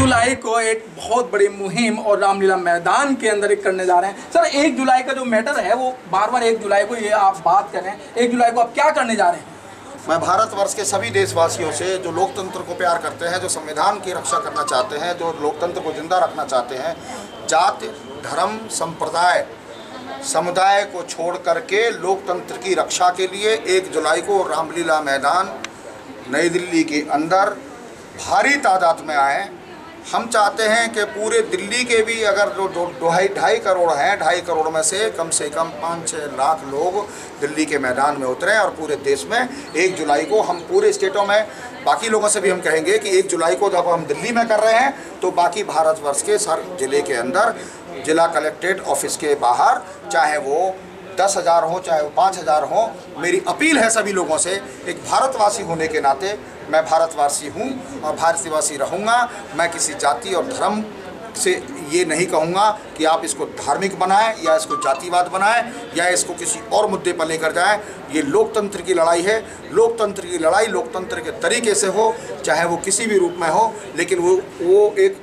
1 जुलाई को एक बहुत बड़ी मुहिम और रामलीला मैदान के अंदर एक करने जा रहे हैं। सर 1 जुलाई का जो मैटर है वो बार 1 जुलाई को ये आप बात कर रहे हैं, 1 जुलाई को आप क्या करने जा रहे हैं? मैं भारतवर्ष के सभी देशवासियों से जो लोकतंत्र को प्यार करते हैं, जो संविधान की रक्षा करना चाहते हैं, जो लोकतंत्र को जिंदा रखना चाहते हैं, जाति धर्म संप्रदाय समुदाय को छोड़ करके लोकतंत्र की रक्षा के लिए 1 जुलाई को रामलीला मैदान नई दिल्ली के अंदर भारी तादाद में आए। हम चाहते हैं कि पूरे दिल्ली के भी अगर जो 2.5-2.5 करोड़ हैं, 2.5 करोड़ में से कम 5-6 लाख लोग दिल्ली के मैदान में उतरें और पूरे देश में 1 जुलाई को हम पूरे स्टेटों में बाकी लोगों से भी हम कहेंगे कि 1 जुलाई को जब हम दिल्ली में कर रहे हैं तो बाकी भारतवर्ष के हर जिले के अंदर जिला कलेक्ट्रेट ऑफिस के बाहर, चाहे वो 10,000 हो चाहे वो 5,000 हो, मेरी अपील है सभी लोगों से, एक भारतवासी होने के नाते मैं भारतवासी हूँ और भारतवासी रहूँगा। मैं किसी जाति और धर्म से ये नहीं कहूँगा कि आप इसको धार्मिक बनाएं या इसको जातिवाद बनाएं या इसको किसी और मुद्दे पर लेकर जाएं। ये लोकतंत्र की लड़ाई है, लोकतंत्र की लड़ाई लोकतंत्र के तरीके से हो, चाहे वो किसी भी रूप में हो, लेकिन वो एक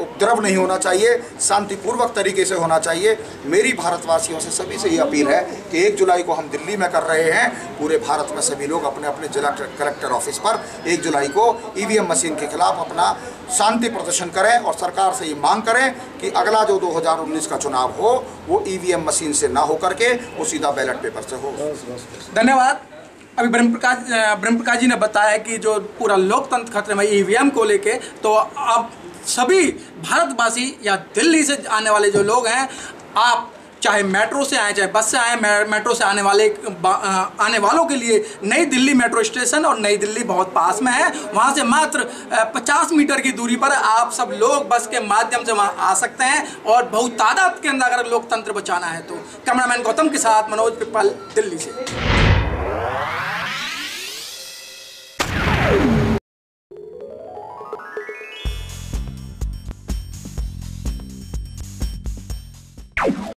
उपद्रव नहीं होना चाहिए, शांतिपूर्वक तरीके से होना चाहिए। मेरी भारतवासियों से सभी से ये अपील है कि 1 जुलाई को हम दिल्ली में कर रहे हैं, पूरे भारत में सभी लोग अपने अपने जिला कलेक्टर ऑफिस पर 1 जुलाई को ईवीएम मशीन के खिलाफ अपना शांति प्रदर्शन करें और सरकार से ये मांग करें कि अगला जो 2019 का चुनाव हो वो ईवीएम मशीन से ना हो करके वो सीधा बैलेट पेपर से हो। धन्यवाद। अभी ब्रह्म प्रकाश जी ने बताया कि जो पूरा लोकतंत्र खतरे में ईवीएम को लेके, तो अब सभी भारतवासी या दिल्ली से आने वाले जो लोग हैं, आप चाहे मेट्रो से आए चाहे बस से आए, मेट्रो से आने वालों के लिए नई दिल्ली मेट्रो स्टेशन और नई दिल्ली बहुत पास में है, वहाँ से मात्र 50 मीटर की दूरी पर आप सब लोग बस के माध्यम से वहाँ आ सकते हैं और बहुत तादाद के अंदर अगर लोकतंत्र बचाना है तो। कैमरामैन गौतम के साथ मनोज पिप्पल, दिल्ली से।